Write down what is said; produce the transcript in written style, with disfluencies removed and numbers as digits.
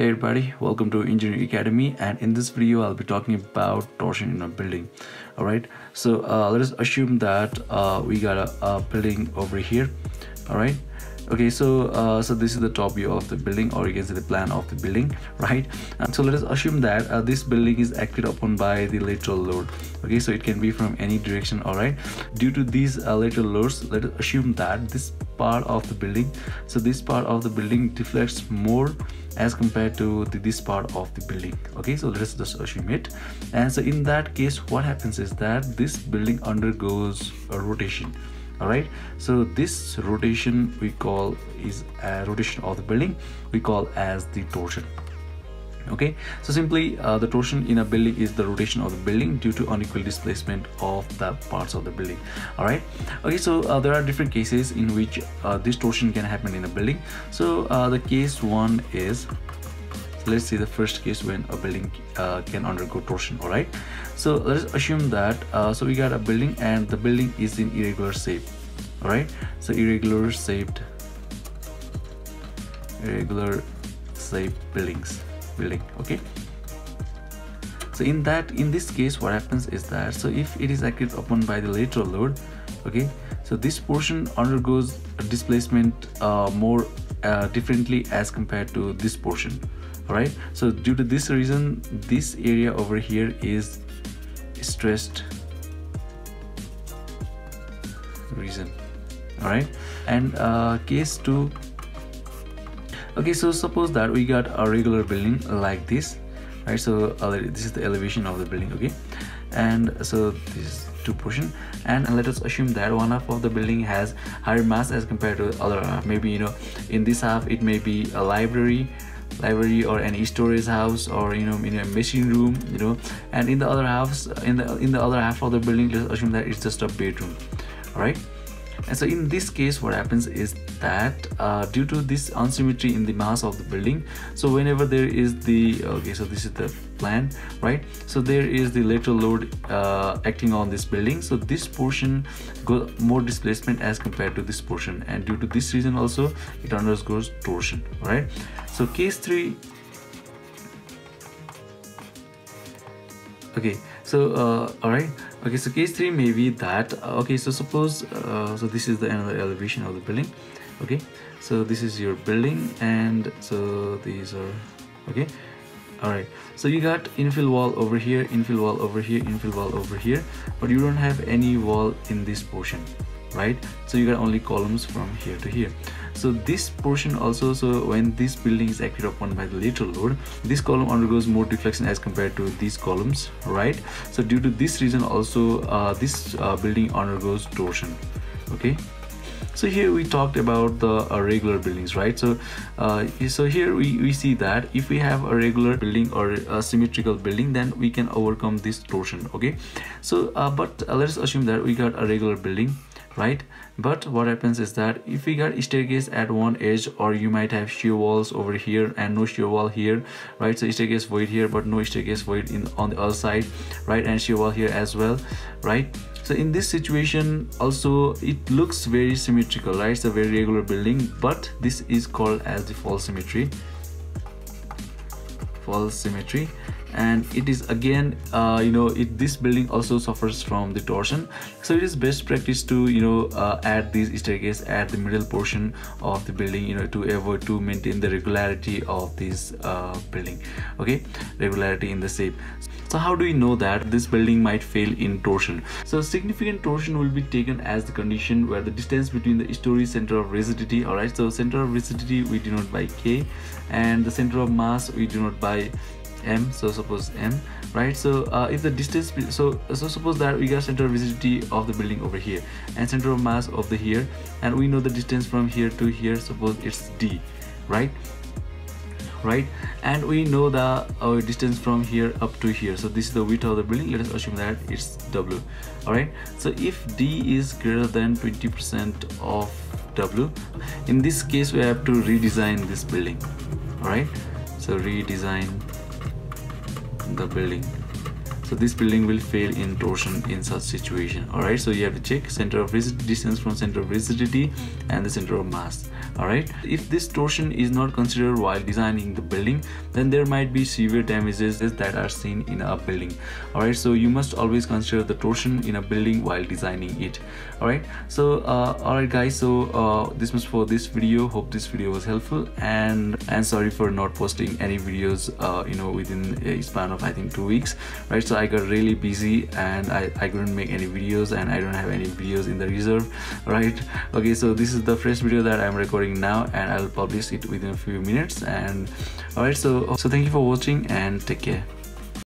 Hey everybody, welcome to Engineering Academy, and in this video I'll be talking about torsion in a building. All right, so let us assume that we got a building over here. All right, okay, so this is the top view of the building, or you can see the plan of the building, right? And so let us assume that this building is acted upon by the lateral load. Okay, so it can be from any direction. All right, due to these lateral loads, let us assume that this part of the building, so this part of the building deflects more as compared to this part of the building. Okay, so let's just assume it. And so in that case, what happens is that this building undergoes a rotation. All right, so this rotation we call is a rotation of the building we call as the torsion. Okay, so simply the torsion in a building is the rotation of the building due to unequal displacement of the parts of the building. All right, okay, so there are different cases in which this torsion can happen in a building. So the case one is, let's see, the first case when a building can undergo torsion. All right, so let's assume that so we got a building, and the building is in irregular shape. All right, so irregular shaped building. Okay, so in this case what happens is that, so if it is acted upon by the lateral load, okay, so this portion undergoes a displacement more differently as compared to this portion. All right, so due to this reason, this area over here is stressed region. All right, and case two. Okay, so suppose that we got a regular building like this, right? So this is the elevation of the building. Okay, and so this is two portion, and let us assume that one half of the building has higher mass as compared to the other half. Maybe, you know, in this half it may be a library or any storage house, or, you know, in a machine room, you know, and in the other half, in the other half of the building, let's assume that it's just a bedroom. All right, and so in this case what happens is that due to this unsymmetry in the mass of the building, so whenever there is the, okay, so this is the plan, right? So there is the lateral load acting on this building, so this portion goes more displacement as compared to this portion, and due to this reason also it undergoes torsion. All right, so case three. Okay, so all right, okay, so case three may be that, okay, so suppose so this is the another elevation of the building. Okay, so this is your building, and so these are, okay, all right, so you got infill wall over here, infill wall over here, infill wall over here, but you don't have any wall in this portion, right? So you got only columns from here to here. So this portion also, so when this building is acted upon by the lateral load, this column undergoes more deflection as compared to these columns, right? So due to this reason also this building undergoes torsion. Okay, so here we talked about the regular buildings, right? So so here we see that if we have a regular building or a symmetrical building, then we can overcome this torsion. Okay, so but let's assume that we got a regular building, right? But what happens is that if we got staircase at one edge, or you might have shear walls over here and no shear wall here, right? So staircase void here but no staircase void on the other side, right? And shear wall here as well, right? So in this situation also it looks very symmetrical, right? It's a very regular building, but this is called as the false symmetry, and it is again you know, this building also suffers from the torsion. So it is best practice to, you know, add these staircase at the middle portion of the building, you know, to maintain the regularity of this building. Okay, regularity in the shape. So how do we know that this building might fail in torsion? So significant torsion will be taken as the condition where the distance between the story center of rigidity, all right, so center of rigidity we denote by K, and the center of mass we denote by M, so suppose M, right? So if the distance, so suppose that we got center of rigidity of the building over here and center of mass of the here, and we know the distance from here to here, suppose it's D, right, and we know the distance from here up to here, so this is the width of the building, let us assume that it's W. All right, so if D is greater than 20% of W, in this case we have to redesign this building. All right, so redesign the building. So this building will fail in torsion in such situation. Alright, so you have to check center of rigidity, distance from center of rigidity and the center of mass. Alright, if this torsion is not considered while designing the building, then there might be severe damages that are seen in a building. Alright, so you must always consider the torsion in a building while designing it. Alright, so alright guys, so this was for this video. Hope this video was helpful, and sorry for not posting any videos you know, within a span of I think 2 weeks, right? So I got really busy and I couldn't make any videos, and I don't have any videos in the reserve, right? Okay, so this is the fresh video that I'm recording now, and I'll publish it within a few minutes. And alright, so thank you for watching and take care.